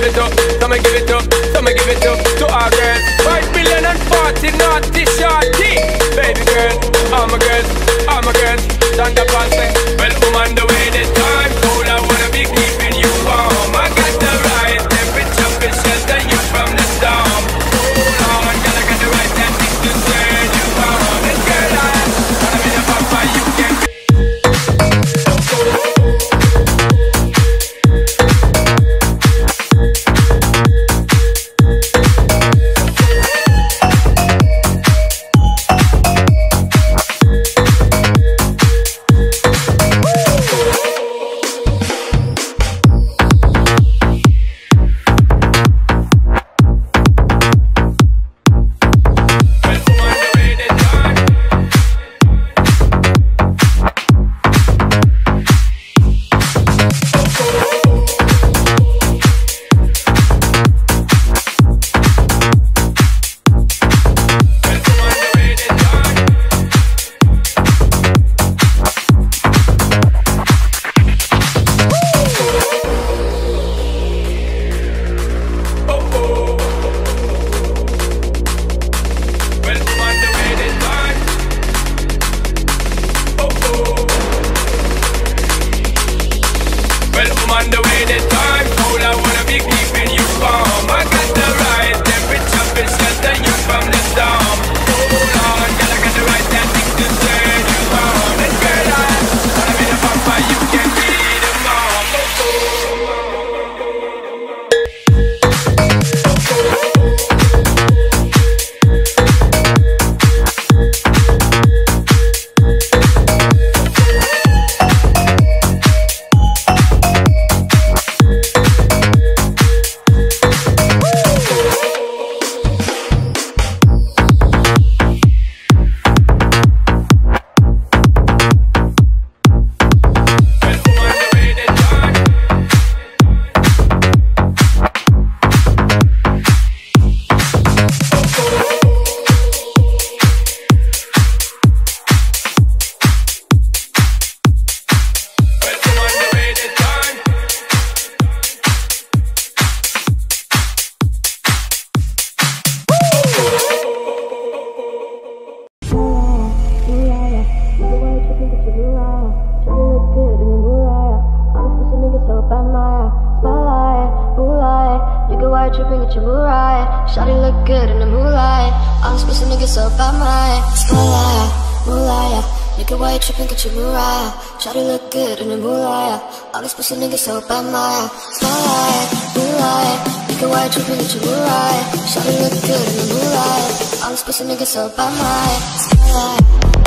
give it up, come and give it up, come and give it up to our girls. 5 million and 40 naughty shorty. Baby girl, I'm a girl, I'm a girl. Thunder pass me, well I'm on the way this time. Cool, I wanna be keeping you warm. I got the right temperature to shelter you from the storm. Hold on, girl, I got the right tactics to turn you on. This girl, I wanna be the papa you can be. Tripping at your moonlight, shawty look good in the moonlight. I'm supposed to nigga so bad, my moonlight, moonlight. Nigga, why you tripping at your moonlight? Shawty look good in the moonlight. I'm supposed to nigga so bad, my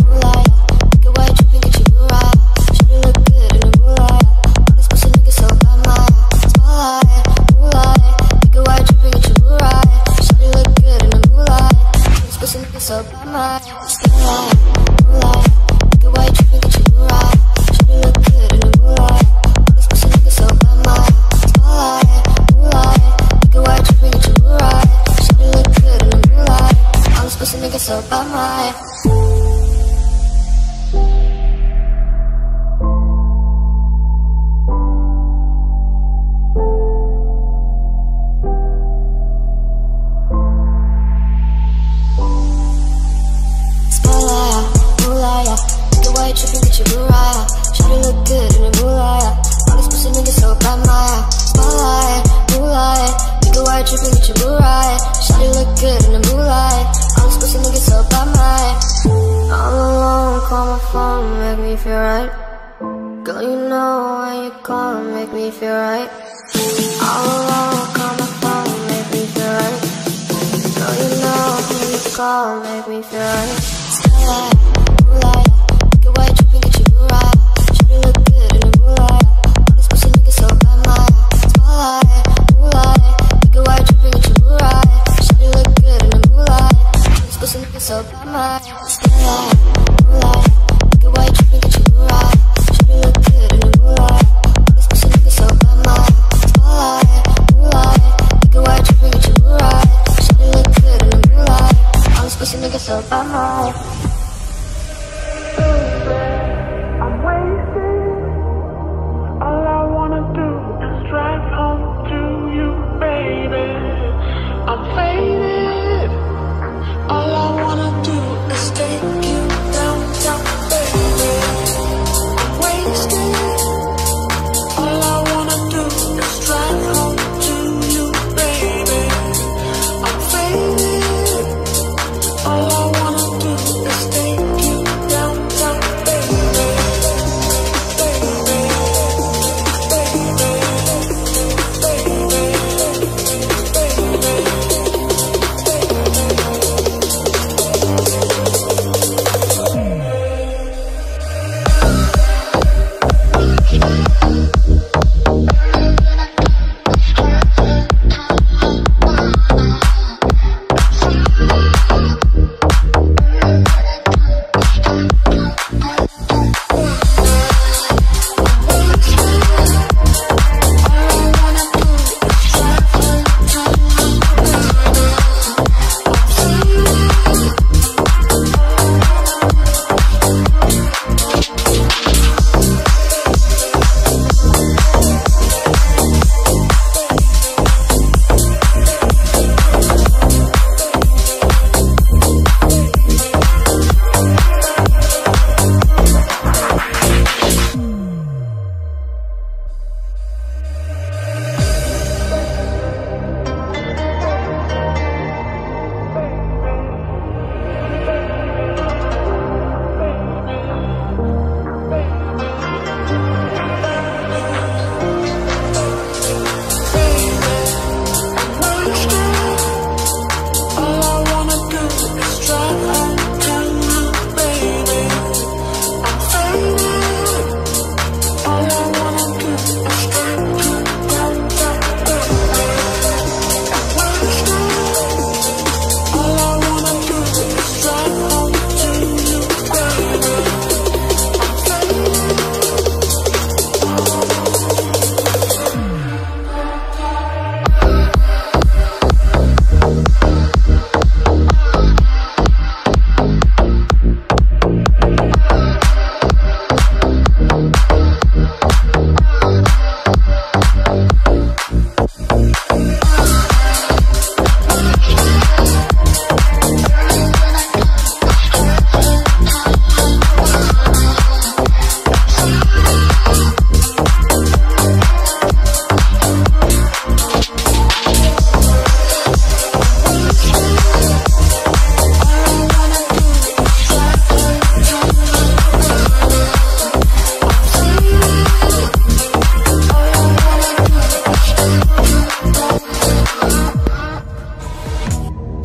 moonlight, moonlight. Nigga, why you tripping at your moonlight? Shawty look good in the moonlight. I'm supposed to nigga so bad, my moonlight, moonlight. Nigga, why you tripping at your moonlight? Shawty look good in the moonlight. I'm supposed to nigga so bad, my moonlight. So by my moonlight, moonlight. Look at why you trippin', get your moonlight. Shawty look good in the moonlight. All this pussy nigga so by my moonlight, moonlight. Look at why you trippin', get your moonlight. Shawty look good in the moonlight. All this pussy nigga so by my.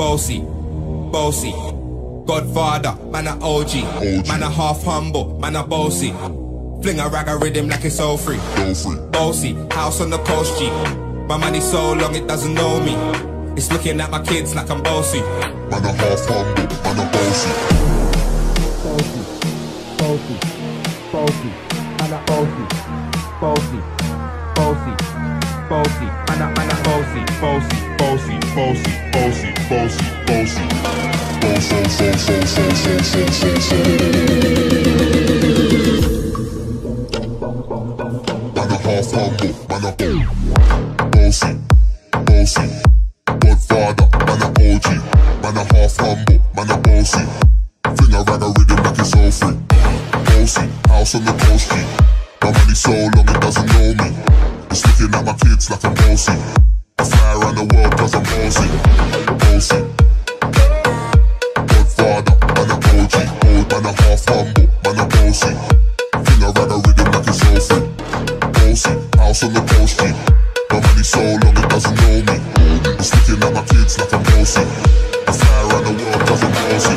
bossy, bossy. Godfather, man a OG, man a half humble, man a bossy. Fling a rag a rhythm like it's all free. Bossy, house on the coast G. My money so long it doesn't know me. It's looking at my kids like I'm bossy. Man a half humble, man a bossy. Bossy, bossy, bossy, man a bossy, bossy, bossy. Bossy, man a bossy, bossy, bossy, bossy, bossy, bossy, bossy, bossy, Godfather, man a OG, man a half humble, man a bossy. Fling a rag a rhythm like it's all free. Bossy, house on the coast G. My money so long it doesn't know me. It's looking at my kids like I'm bossy. I fly around the world cause I'm bossy. Bossy. Godfather, man a OG. Old man a half humble, man a bossy. Fling a rag a rhythm like it's all free. Bossy, house on the coast G. My money so long it doesn't know me. It's looking at my kids like I'm bossy. I fly around the world cause I'm bossy.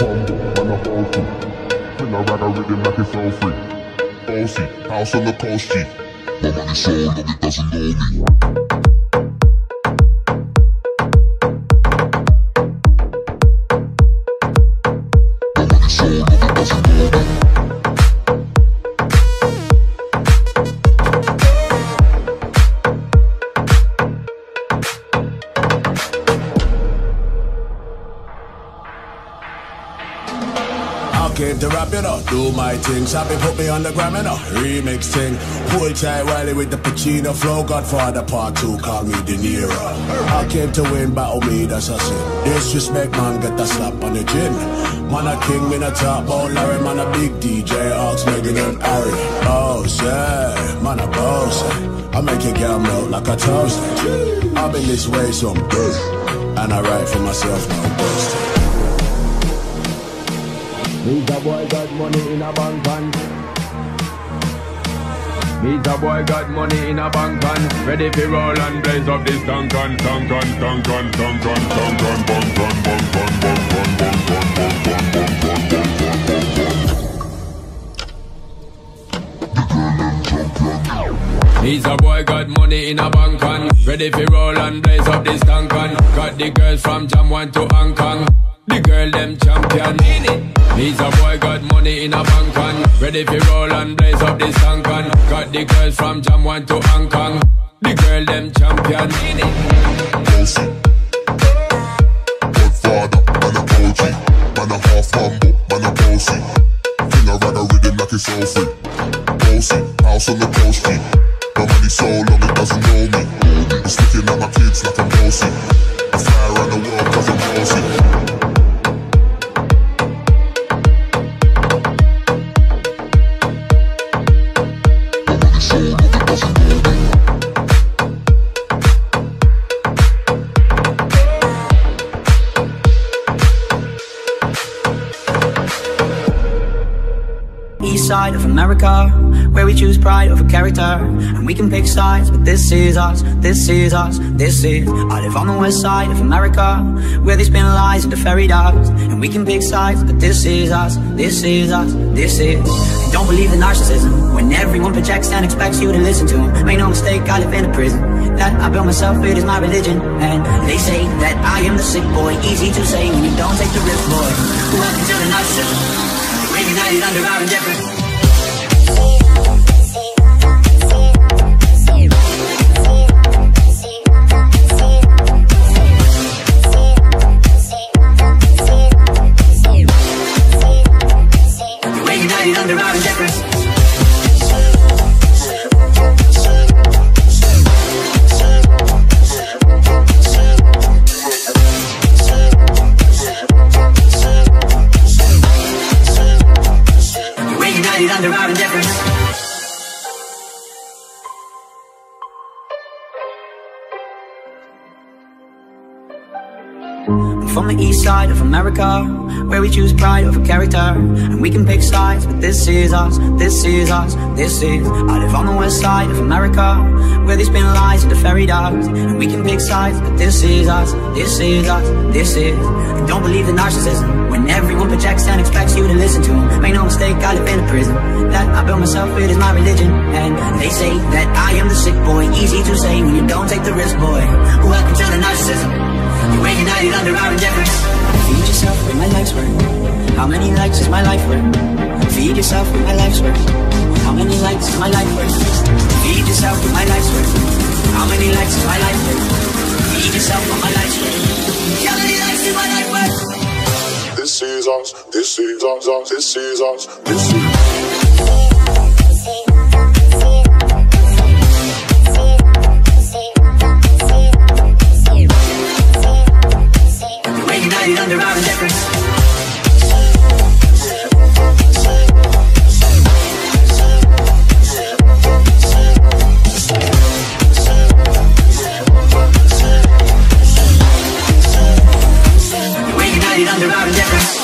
Man a bossy. Fling a rag a rhythm like it's all free. Bossy, house on the coast G. My money so long it doesn't know me. The rap, you know, do my thing. Sabi put me on the gram, you know, remix thing. Pull tight Wiley with the Pacino flow. Godfather part 2, call me De Niro. I came to win, battle me, that's a sin. Disrespect, man, get a slap on the chin. Man a king, me a top about Larry. Man a big DJ, Ox, Megan and Harry. Oh, say, man a boss. I make a girl melt like a toast. I've been this way some days, and I write for myself, no boasting. Me's a boy got money in a bank van. Me's a boy got money in a bank van. Ready for roll and blaze up this tank. Me's a boy got money in a bank van. Ready for roll and blaze up this tank. Got the girls from Jam 1 to Hong Kong. The girl them champion. He's a boy got money in a bank on. Ready for roll and blaze up this tank on. Got the girls from Jam 1 to Hong Kong. The girl them champion. Bossy. Godfather, man a OG. Man a half humble, man a bossy. Fling a rag a rhythm like it's all free. Bossy, house on the coast G. My money so long it doesn't know me. It's looking at my kids like I'm bossy. I fly around the world cause I'm bossy. Side of America, where we choose pride over character, and we can pick sides, but this is us, this is us, this is. I live on the west side of America, where they spin lies into fairy dust, and we can pick sides, but this is us, this is us, this is. I don't believe in narcissism, when everyone projects and expects you to listen to them. Make no mistake, I live in a prison that I built myself, it is my religion. And they say that I am the sick boy, easy to say when you don't take the risk, boy. Welcome to the narcissism, we're united under our endeavor. I'm from the east side of America, where we choose pride over character, and we can pick sides, but this is us, this is us, this is. I live on the west side of America, where they spin lies into fairy dust, and we can pick sides, but this is us, this is us, this is. I don't believe in narcissism, when everyone projects and expects you to listen to them. Make no mistake, I live in a prison that I built myself, it is my religion. And they say that I am the sick boy, easy to say when you don't take the risk, boy. Welcome to the narcissism. We're united under our endeavors. Feed yourself with my life's worth. How many likes is my life worth? Feed yourself with my life's worth. How many likes is my life worth? Feed yourself with my life's worth. How many likes is my life worth? Feed yourself with my life's worth. How many likes is my life worth? This is us, this is us, this is us, this is us. Under our endeavors. We're united under our endeavors.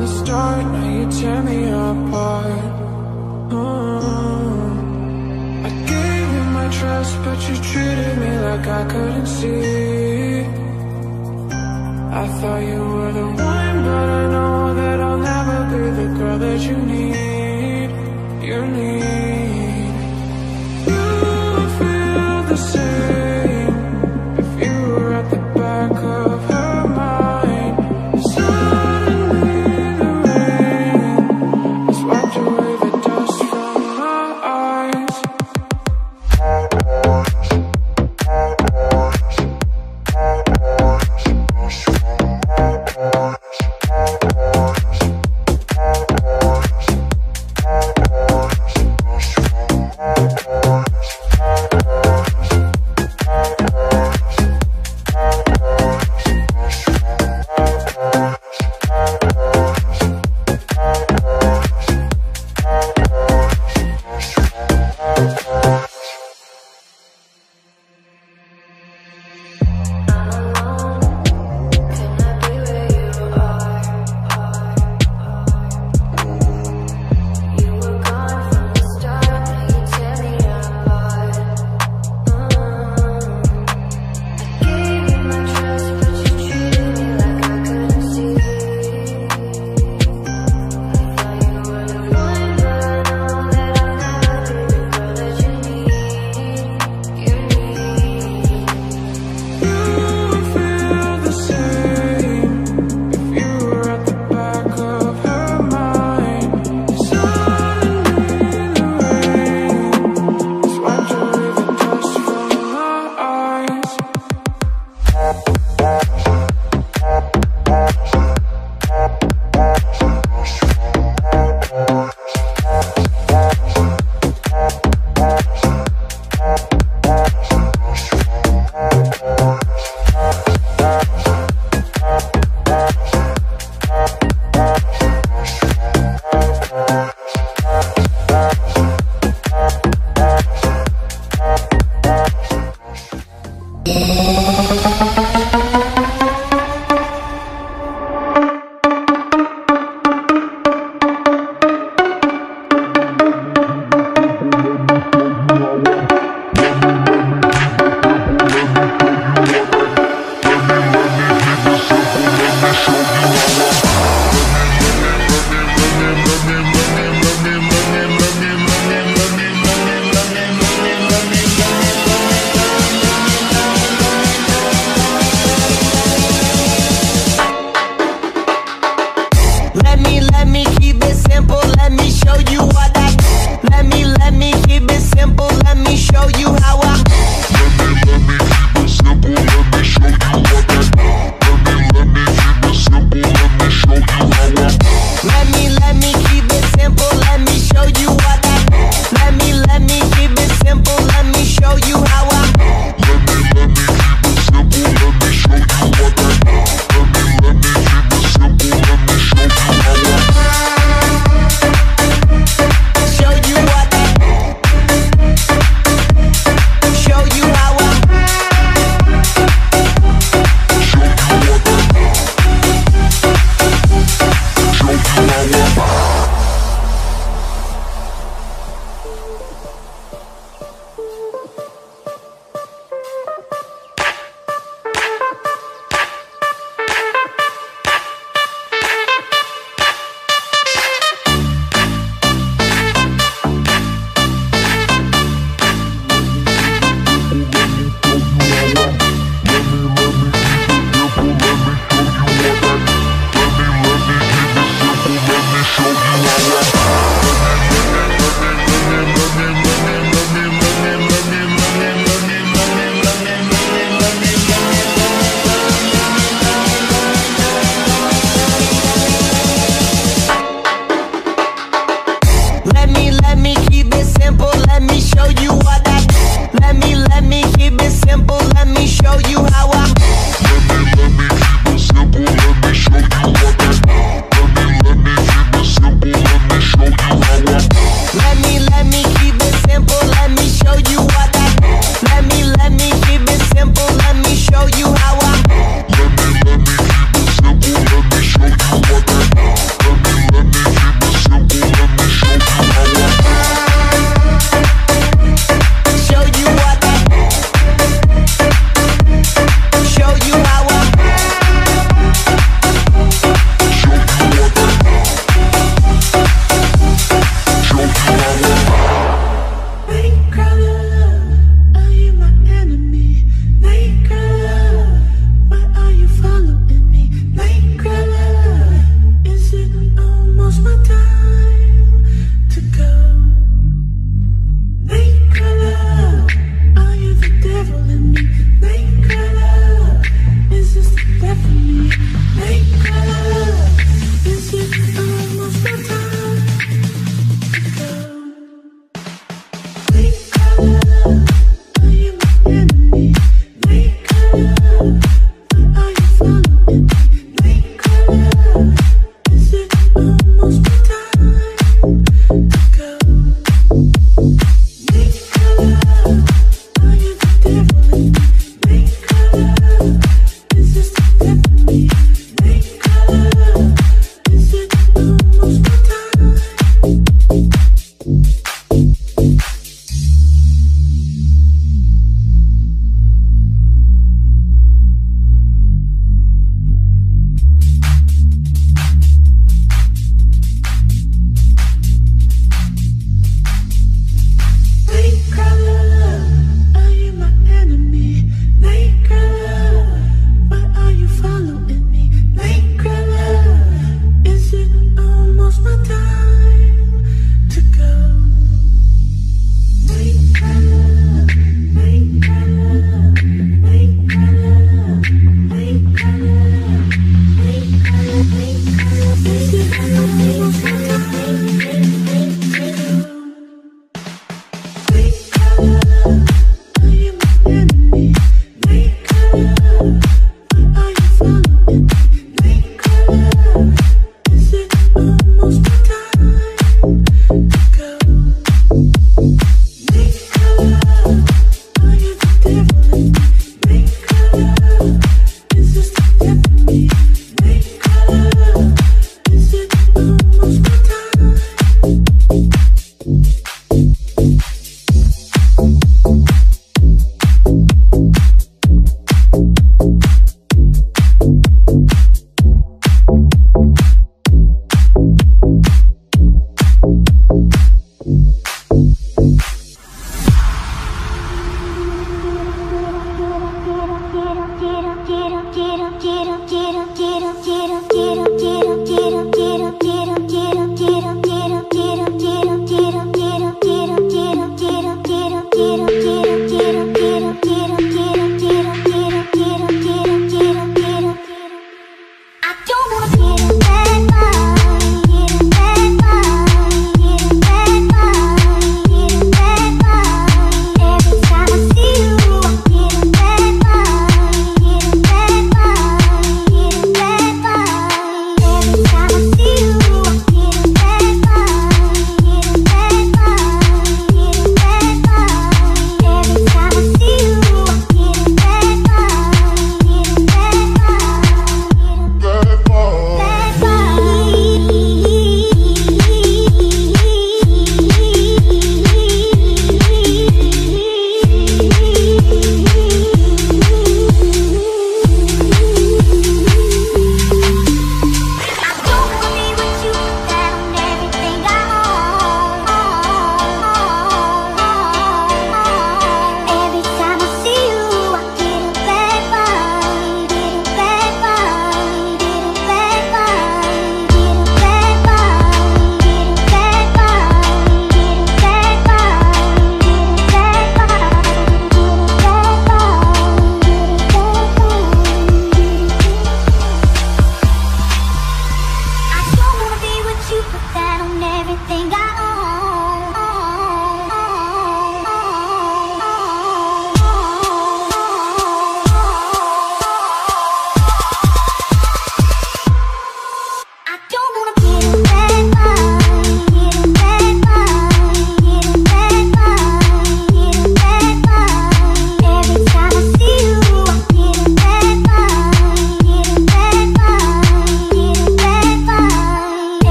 the start, now you tear me apart. I gave you my trust, but you treated me like I couldn't see. I thought you were the one, but I know that I'll never be the girl that you need. You need. You feel the same if you were at the back of her.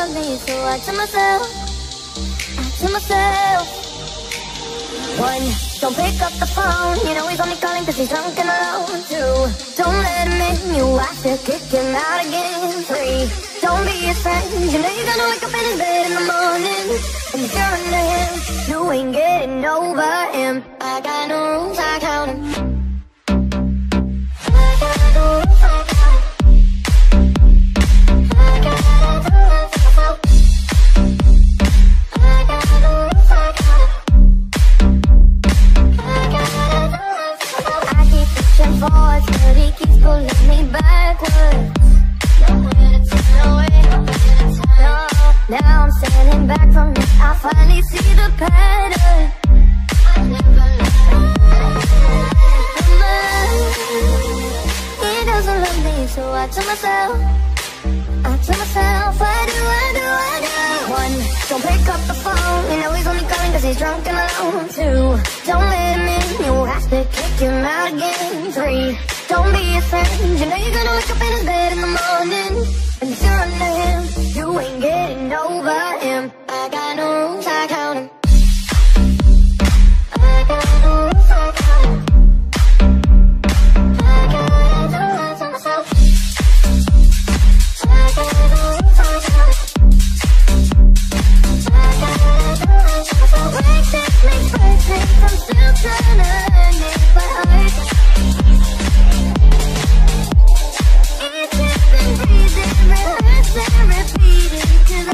love me, so I tell myself, one, don't pick up the phone, you know he's only calling cause he's drunk and alone. Two, don't let him in, you have to kick him out again. Three, don't be his friend, you know you're gonna wake up in his bed in the morning. And if you're under him, you ain't getting over him. I got no rules, I count him. But he keeps pulling me backwards. No, now I'm standing back from it. I finally see the pattern. I never loved him. He doesn't love me, so I tell myself, what do I do? One, don't pick up the phone, you know he's only calling cause he's drunk and alone. Two, don't let him in, you have to kick him out again. Three, don't be his friend, you know you're gonna wake up in his bed in the morning. And if you're under him, you ain't getting over him. I got no rules, I count him. I got no rules, I count him. I'm still trying to hit my heart. It's just been breathing, rehearsed and repeated. Cause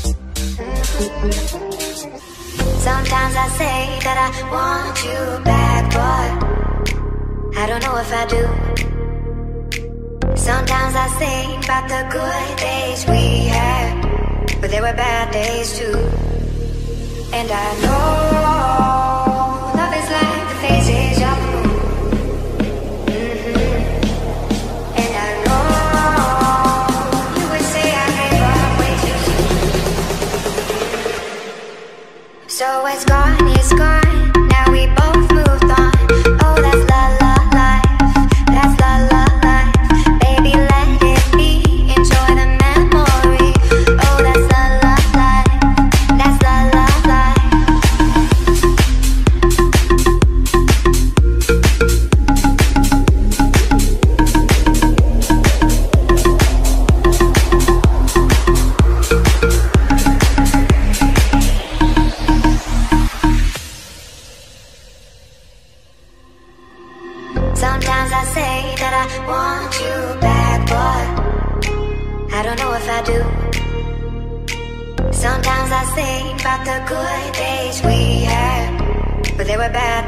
sometimes I say that I want you back, but I don't know if I do. Sometimes I think about the good days we had, but there were bad days too. And I know love is like the phases of the moon. So it's gone, now we both moved on. Oh, that's la life, that's la life. Baby, let it be, enjoy the memory. Oh, that's la life, that's la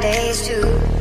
days too.